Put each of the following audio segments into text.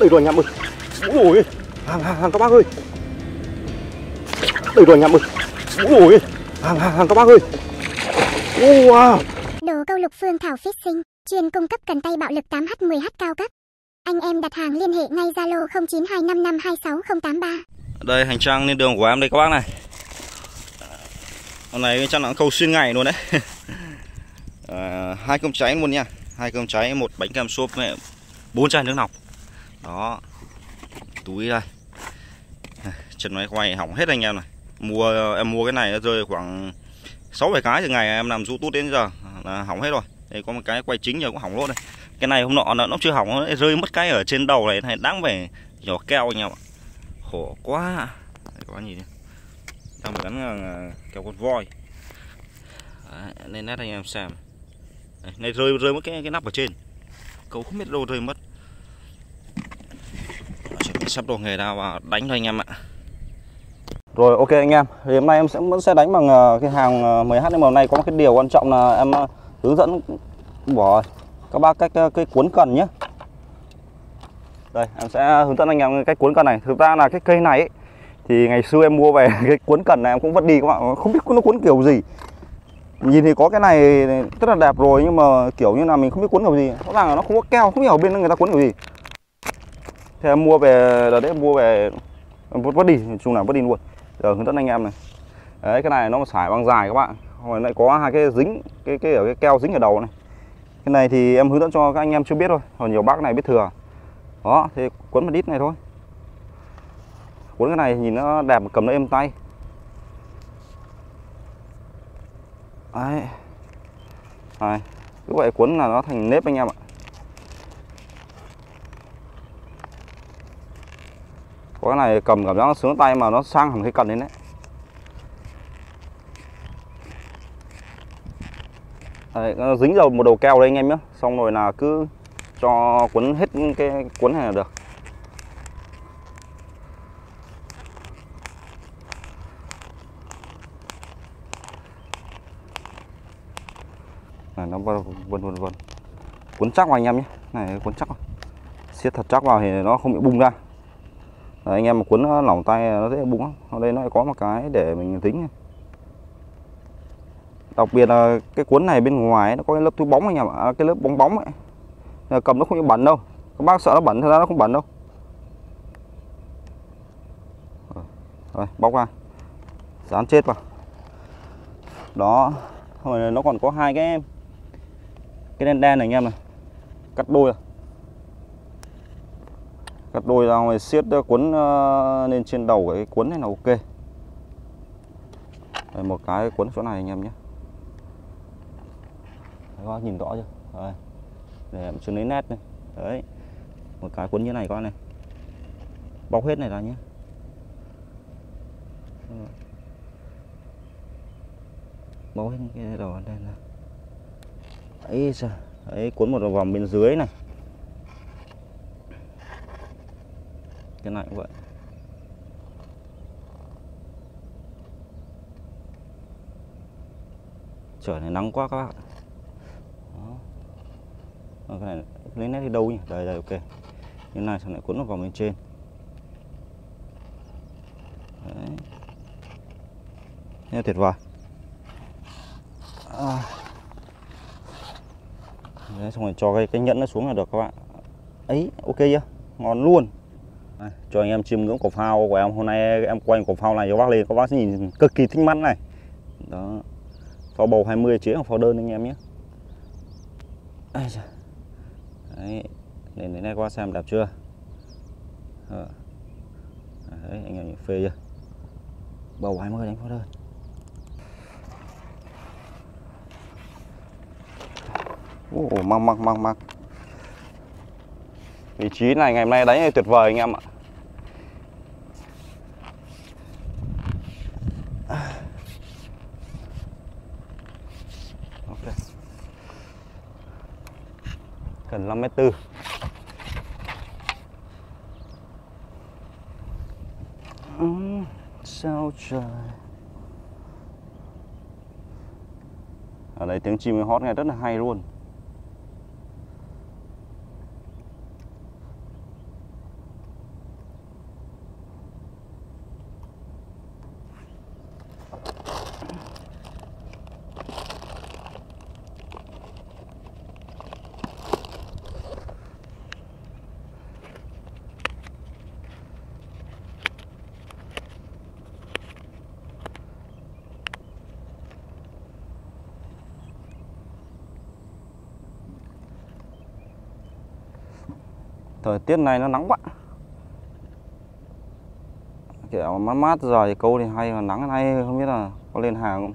Đầy rồi anh em ơi. Úi ôi, hàng các bác ơi. Đầy rồi anh em ơi. Úi ôi, hàng các bác ơi. Wow. Đồ câu lục Phương Thảo Fishing, chuyên cung cấp cần tay bạo lực 8H 10H cao cấp. Anh em đặt hàng liên hệ ngay Zalo 0925526083. Đây hành trang lên đường của em đây các bác này. Hôm nay chắc là câu xuyên ngày luôn đấy. Hai cơm cháy luôn nha, hai cơm cháy, một bánh kem xốp, 4 chai nước lọc. Đó, túi đây, chân máy quay hỏng hết anh em này. Em mua cái này nó rơi khoảng 6-7 cái từ ngày em làm YouTube đến giờ là hỏng hết rồi. Đây có một cái quay chính giờ cũng hỏng lốt này. Cái này hôm nọ nó chưa hỏng, nó rơi mất cái ở trên đầu này, này đáng phải nhỏ keo anh em ạ. Khổ quá. Đây, có gì đây? Đang phải gắn kéo con voi. Đấy, nên nét anh em xem. Đây, này rơi mất cái nắp ở trên. Cậu không biết đâu rơi mất. Sắp đồ nghề nào và đánh thôi anh em ạ. Rồi ok anh em, thì hôm nay em vẫn sẽ đánh bằng cái hàng 10H, nhưng mà hôm nay có một cái điều quan trọng là em hướng dẫn bỏ các bác cách cái cuốn cần nhé. Đây em sẽ hướng dẫn anh em cách cuốn cần này. Thực ra là cái cây này ấy, thì ngày xưa em mua về cái cuốn cần này em cũng vứt đi các bạn, không biết nó cuốn kiểu gì. Nhìn thì có cái này rất là đẹp rồi, nhưng mà kiểu như là mình không biết cuốn kiểu gì. Rõ ràng là nó không có keo, không hiểu bên người ta cuốn kiểu gì. Thế em mua về là đấy, em mua về vứt đi, chung là vứt đi luôn. Giờ hướng dẫn anh em này. Đấy, cái này nó xải băng dài các bạn. Hồi nãy có hai cái dính, cái keo dính ở đầu này. Cái này thì em hướng dẫn cho các anh em chưa biết thôi, còn nhiều bác này biết thừa. Đó, thì cuốn một đít này thôi. Cuốn cái này nhìn nó đẹp, cầm nó êm tay. Đấy. Đấy. Cứ vậy cuốn là nó thành nếp anh em ạ. Có cái này cầm cảm giác nó sướng tay mà nó sang hẳn cái cần đến đấy. Đấy, nó dính vào một đầu keo đây anh em nhé. Xong rồi là cứ cho cuốn hết cái cuốn này là được. Này, nó vần. Cuốn chắc vào anh em nhé. Này cuốn chắc vào. Siết thật chắc vào thì nó không bị bung ra. Đấy, anh em mà cuốn lỏng tay nó dễ bung lắm. Ở đây nó lại có một cái để mình tính. Đặc biệt là cái cuốn này bên ngoài nó có cái lớp túi bóng anh em ạ, cái lớp bóng ấy. Cầm nó không bị bẩn đâu. Các bác sợ nó bẩn, thật ra nó không bẩn đâu. Rồi, bóc ra. Dán chết vào. Đó, rồi nó còn có hai cái đen đen này anh em này. Cắt đôi rồi. Cắt đôi ra ngoài siết cuốn lên trên đầu cái cuốn này là ok. Đây, một cái cuốn chỗ này anh em nhé. Các bác nhìn rõ chưa? Đấy. Để em chưa lấy nét này. Đấy. Một cái cuốn như này con này. Bóc hết này ra nhé. Bóc hết cái đầu đây này. Đấy sao? Đấy, cuốn một vòng bên dưới này. Cái này cũng vậy. Trời này nắng quá các bạn. Đó. Cái này lấy nét đi đâu nhỉ? Đây đây ok. Như này xong lại cuốn nó vào bên trên. Đấy. Nghe tuyệt vời. À. Đấy, xong rồi cho cái nhẫn nó xuống là được các bạn. Ấy ok chưa? Ngon luôn. À, cho anh em chiêm ngưỡng cỏ phao của em. Hôm nay em quay cỏ phao này cho bác lên, các bác sẽ nhìn cực kỳ thích mắt này. Đó. Phao bầu 20 chế hoặc phao đơn anh em nhé. Đấy, đến nay qua xem đẹp chưa? Đấy, anh em nhìn phê chưa? Bầu 20 đánh phao đơn. Ồ, măng. Vị trí này ngày hôm nay đánh tuyệt vời anh em ạ. Ok. Cần 5m4. Sao trời. Ở đây tiếng chim hót nghe rất là hay luôn. Thời tiết này nó nắng quá, kiểu mát mát giờ thì câu thì hay, mà nắng hay không biết là có lên hàng không.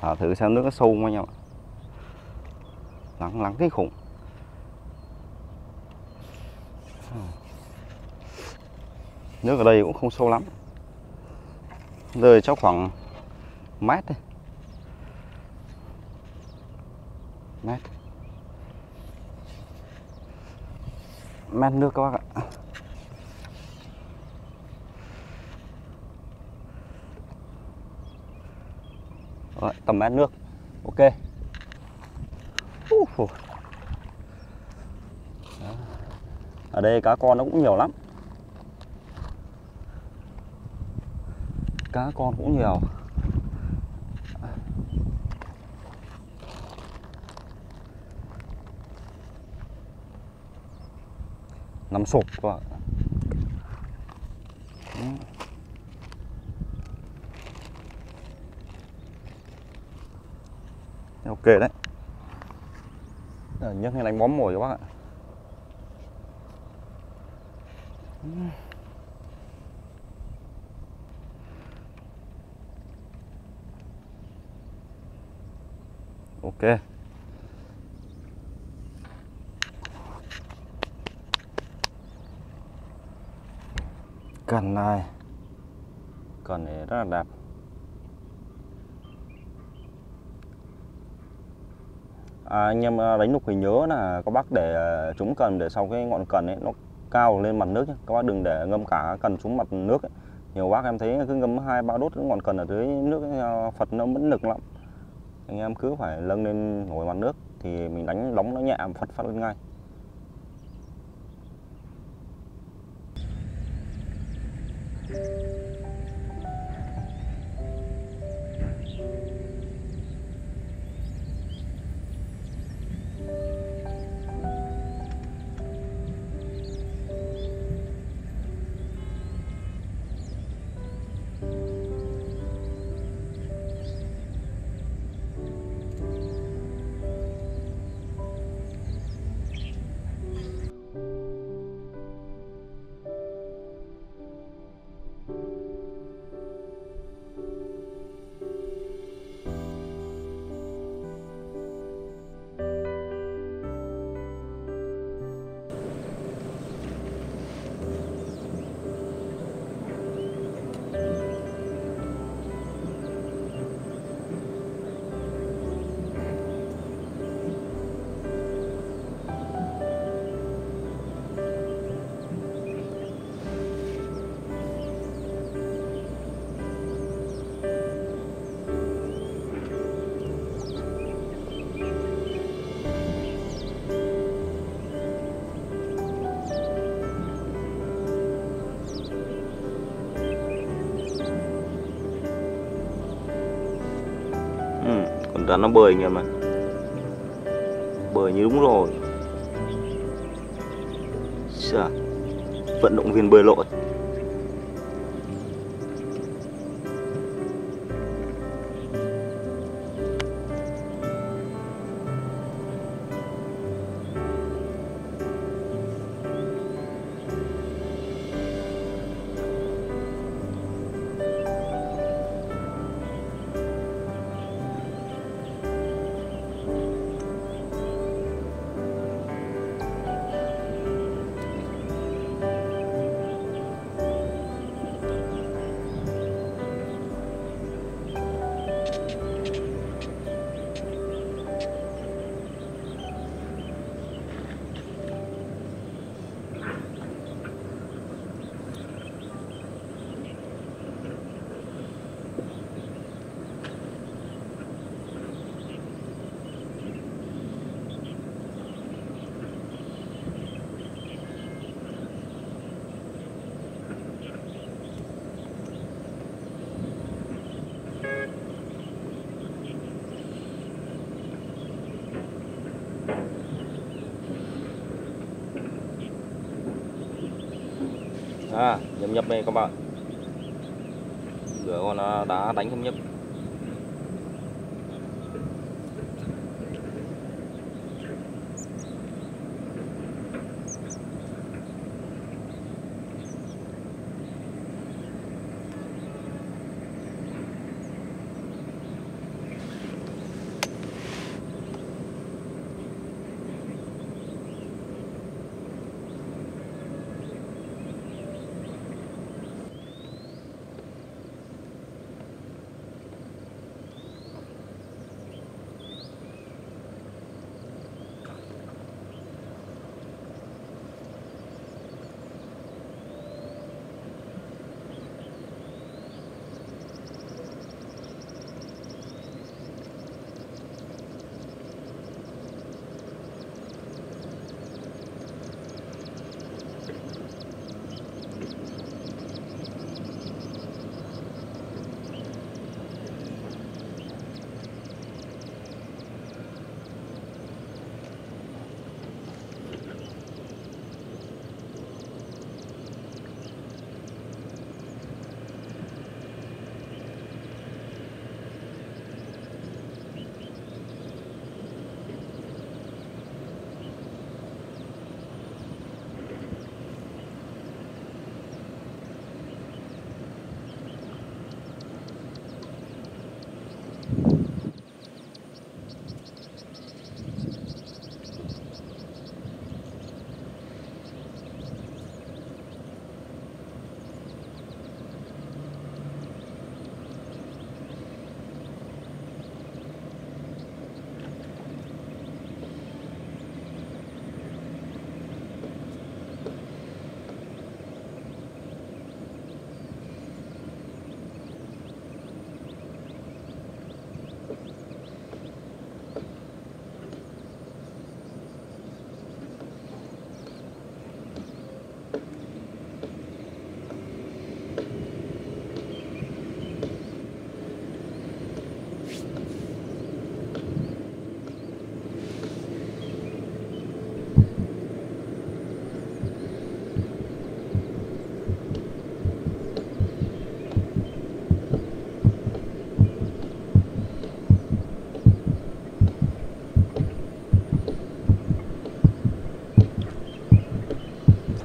À, thử xem nước nó sâu không anh em ạ. Lắng kinh khủng. Nước ở đây cũng không sâu lắm, rơi cho khoảng mét thôi. Mét nước các bác ạ. Rồi, tầm mét nước. Ok. Ở đây cá con nó cũng nhiều lắm. Cá con cũng nhiều. Nằm sụp quá. Ok đấy. Nhấc lên đánh bóm mồi các bác ạ. Ok. Cần này. Cần này rất là đẹp. À, anh em đánh lục thì nhớ là các bác để trúng cần để sau cái ngọn cần ấy nó cao lên mặt nước nhé. Các bác đừng để ngâm cả cần xuống mặt nước ấy. Nhiều bác em thấy cứ ngâm 2-3 đốt ngọn cần ở dưới nước ấy, Phật nó vẫn nực lắm. Anh em cứ phải nâng lên nổi mặt nước thì mình đánh đóng nó nhẹ Phật phát lên ngay. Nó bơi anh em ạ, bơi như đúng rồi. Chà, vận động viên bơi lội. À, nhấp nhấp đây các bạn. Rửa con đã đánh không nhấp.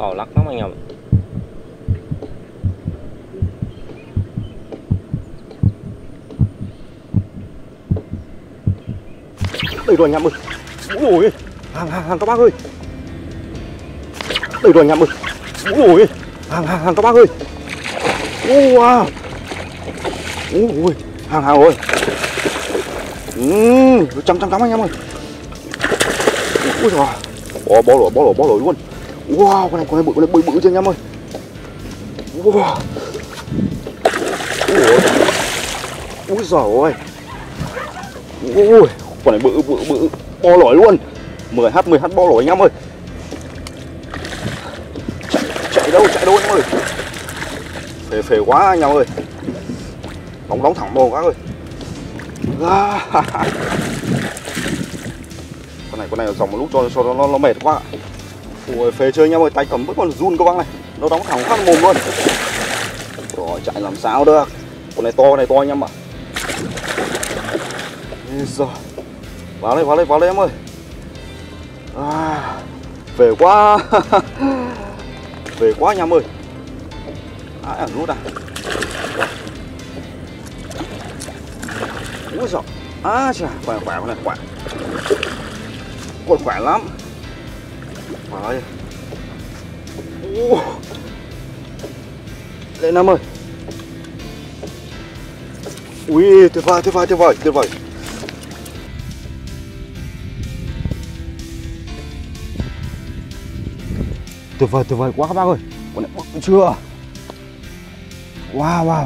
cầu lắc lắm anh em. Đây rồi anh em ơi. Ôi, hàng các bác ơi. Đây rồi anh em ơi. Ôi, hàng các bác ơi. Wow. Ôi, hàng ơi. Chấm anh em ơi. Ui giời. Bó lỗi luôn. Wow, con này bự cho anh em ơi. Wow. Ui giời ơi. Ui, con này bự bó lỗi luôn. 10h bó lỗi anh em ơi. Chạy đâu anh em ơi. Phê quá anh em ơi. Đóng thẳng đồ các ơi. Con này dòng một lúc cho nó mệt quá. Ui phê chơi anh em ơi, tay cầm vẫn còn run các bác này. Nó đóng thẳng phát mồm luôn. Rồi chạy làm sao được. Con này to anh em ạ. Rồi. Vào đây em ơi. Về quá. Về quá anh em ơi. Ai ở nút à. Úi giời. Á chà, quả. Còn khỏe lắm. Rồi. Lên em ơi. Ui, tuyệt vời. Tuyệt vời quá các bác ơi. Con này bự chưa. Wow.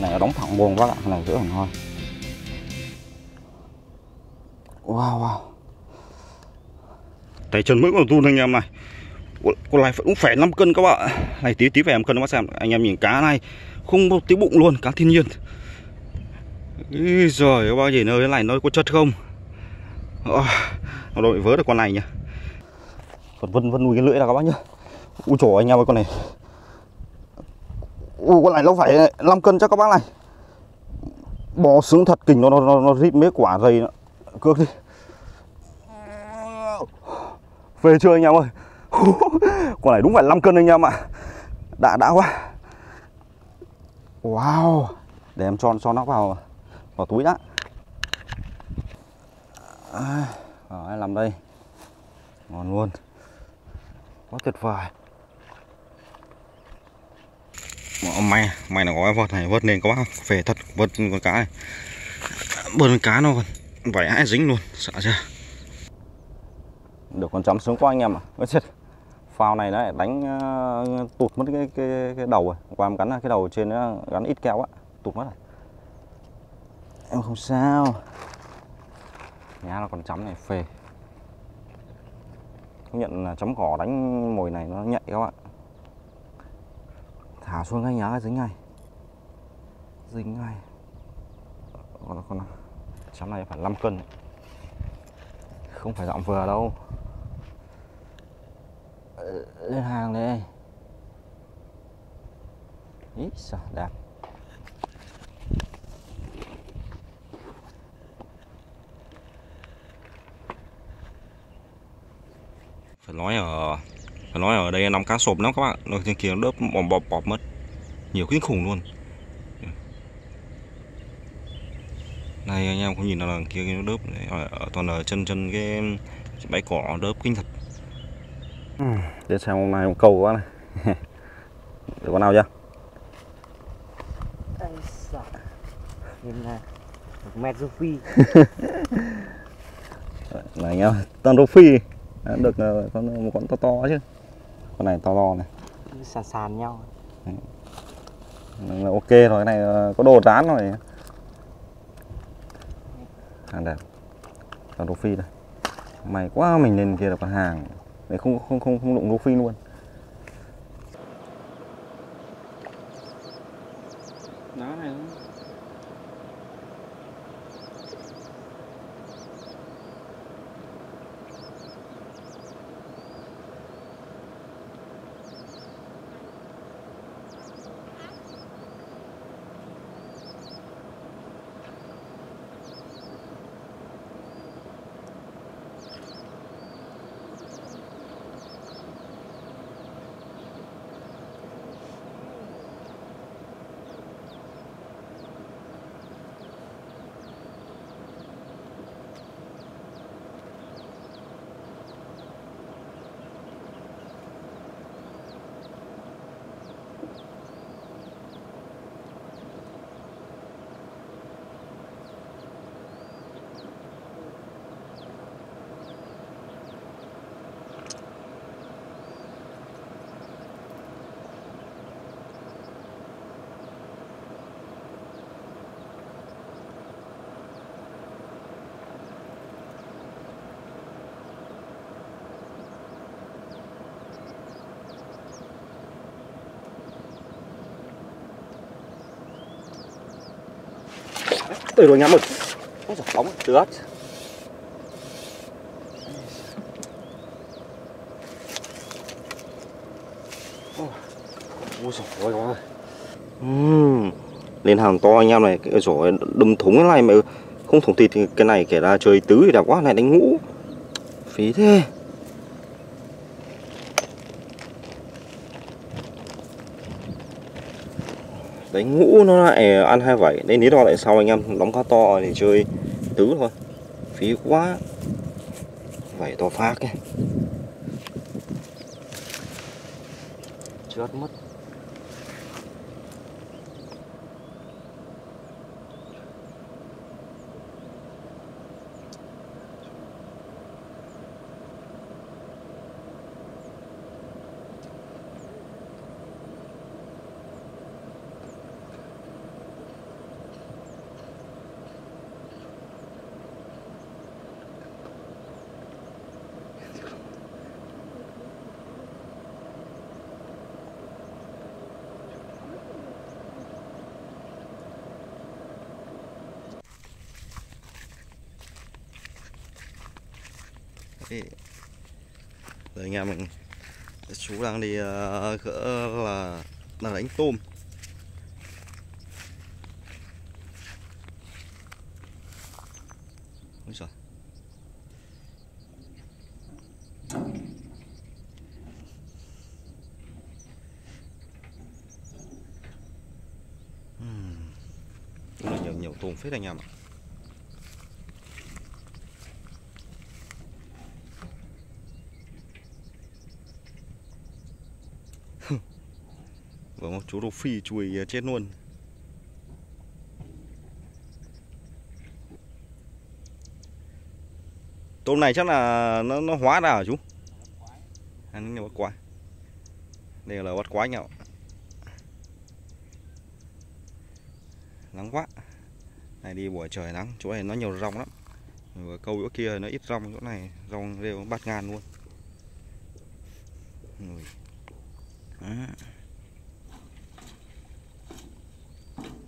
Này nó đóng thẳng buồn các bạn, này giữa hẳn thôi. Wow. Tay chân mũi còn run anh em này. Con này cũng phải 5 cân các bạn. Này tí về em cân các bác xem. Anh em nhìn cá này không một tí bụng luôn, cá thiên nhiên. Ý giời, các bác nhìn nơi này nó có chất không. Nó đội vớ được con này nhá. Còn vân nuôi cái lưỡi là các bác nhá. Ui trời anh em ơi, con này. Ui con này nó phải 5 cân chắc các bác này. Bò sướng thật kình, nó rít mấy quả dày nữa. Cước đi. Về chưa anh em ơi. Con này đúng phải 5 cân anh em ạ. Đã quá. Wow. Để em cho nó vào túi đã. Rồi làm đây. Ngon luôn. Quá tuyệt vời. May là có vớt này, vớt lên có về thật, vớt con cá này. Bớt con cá nó còn vảy hãi dính luôn, sợ chưa. Được con chấm xuống qua anh em ạ. Ôi chết. Phao này đấy đánh tụt mất cái đầu rồi. Qua em gắn cái đầu trên nó gắn ít keo á, tụt mất rồi. Em không sao. Nhá là con chấm này phê. Công nhận là chấm cỏ đánh mồi này nó nhạy các bạn. Thả xuống ngay nhá, dính ngay. Con chấm này phải 5 cân. Không phải dọn vừa đâu. Lên hàng đây. Ít sợ đẹp. Phải nói ở đây nắm cá sộp lắm các bạn. Nó trên kia nó đớp bọp mất. Nhiều kinh khủng luôn. Này anh em có nhìn là kia nó đớp toàn ở chân cái bãi cỏ đớp kinh thật. Để xem hôm nay một câu quá này. Được con nào chưa? Ây sợ. Nhìn là 1m rô phi. Này nhau toàn rô phi. Đã được một con to chứ. Con này to này. Sàn nhau. Đấy. Ok rồi, cái này có đồ rán rồi. Hàng đẹp. Còn rô phi đây. May quá mình lên kia được con hàng. Để không đụng rô phi luôn. Đá này không? Từ đồ nhắm mực. Ôi giời, bóng trượt. Ôi giời ơi. Lên hàng to anh em này, cái giỏi đâm thúng cái này mà không thủng thịt thì cái này kể ra chơi tứ thì đẹp quá, này đánh ngũ. Phí thế. Đánh ngũ nó lại ăn 27, đấy lý do tại sao anh em đóng cá to thì chơi tứ thôi. Phí quá. Vậy to phát ấy. Chết mất. Rồi anh em mình, chú đang đi gỡ là đánh tôm. Ôi giời. Đúng là nhiều tôm phết anh em ạ. Vâng, chú Đô Phi chùi chết luôn. Tôm này chắc là nó hóa ra hả chú? Ăn bắt quái. Đây là bắt quái nhậu. Nắng quá. Này đi buổi trời nắng, chỗ này nó nhiều rong lắm. Vừa câu chỗ kia nó ít rong, chỗ này rong đều bạt ngàn luôn. Đó.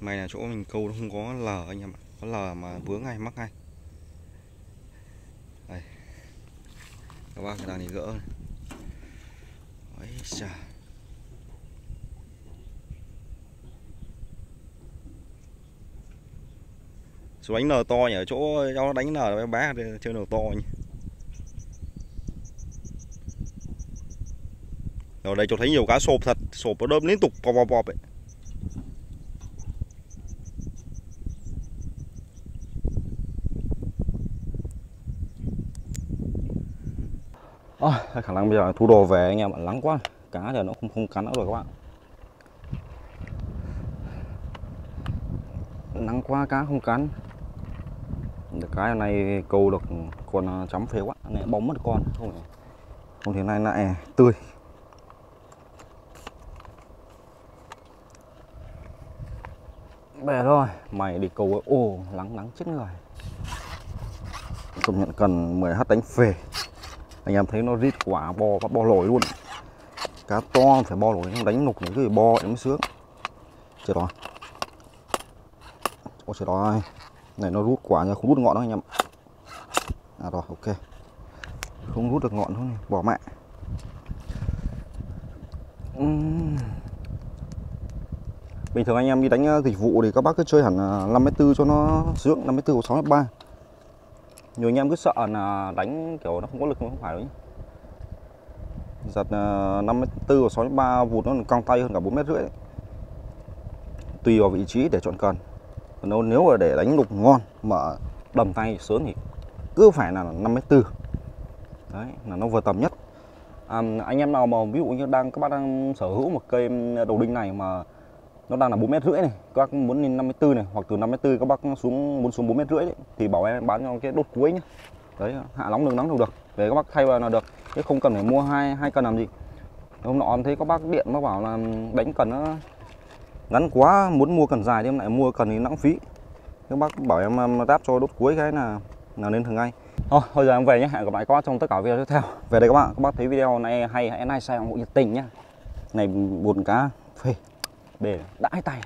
May là chỗ mình câu nó không có lờ anh em ạ, có lờ mà vướng ngay mắc ngay. Đây. Các bác đang đi gỡ. Ôi trời. Số đánh lờ to nhỉ, ở chỗ nó đánh lờ bé chơi lờ to nhỉ. Ở đây chỗ thấy nhiều cá sộp thật, sộp nó đơm liên tục bò bò bò ấy. Khả năng bây giờ thu đồ về anh em ạ, lắng quá, cá giờ nó không cắn nữa rồi các bạn. Nắng quá cá không cắn. Cái này câu được con chấm phế quá, này bóng mất con, không thế này lại tươi. Bè thôi, mày đi câu ô lắng chết người. Công nhận cần 10h đánh phê. Anh em thấy nó rít quả bo lồi luôn. Cá to phải bo lồi, không đánh nục những cái bo em sướng. Trời đó. Ôi trời đó. Này nó rút quả nha, không rút ngọn đâu anh em. À rồi, ok. Không rút được ngọn thôi, bỏ mẹ. Bình thường anh em đi đánh dịch vụ thì các bác cứ chơi hẳn 5m4 cho nó sướng, 5m4 hoặc 6m3. Nhiều anh em cứ sợ là đánh kiểu nó không có lực, không phải đấy. Giật 5m4 và 6m3 vụt nó căng tay hơn cả 4m rưỡi đấy. Tùy vào vị trí để chọn cần. Còn nếu mà để đánh lục ngon mà đầm tay sớm thì cứ phải là 5m4. Đấy là nó vừa tầm nhất. Anh em nào mà ví dụ như các bác đang sở hữu một cây đầu đinh này mà nó đang là 4m rưỡi này, các bác muốn lên 5m4 này, hoặc từ 5m4 các bác xuống muốn xuống 4m rưỡi đấy, thì bảo em bán cho cái đốt cuối nhá. Đấy, hạ nóng đường nóng được. Về các bác thay vào là được, chứ không cần phải mua hai cần làm gì. Hôm nọ thấy các bác điện nó bảo là đánh cần nó ngắn quá, muốn mua cần dài thì em lại mua cần thì lãng phí. Các bác bảo em đáp cho đốt cuối cái là lên thường ngay. Thôi, bây giờ em về nhé, hẹn gặp lại các bác trong tất cả video tiếp theo. Về đây các bác thấy video này hay hãy like, share, ủng hộ nhiệt tình nhá. Này buồn cá phê. Để đãi tay.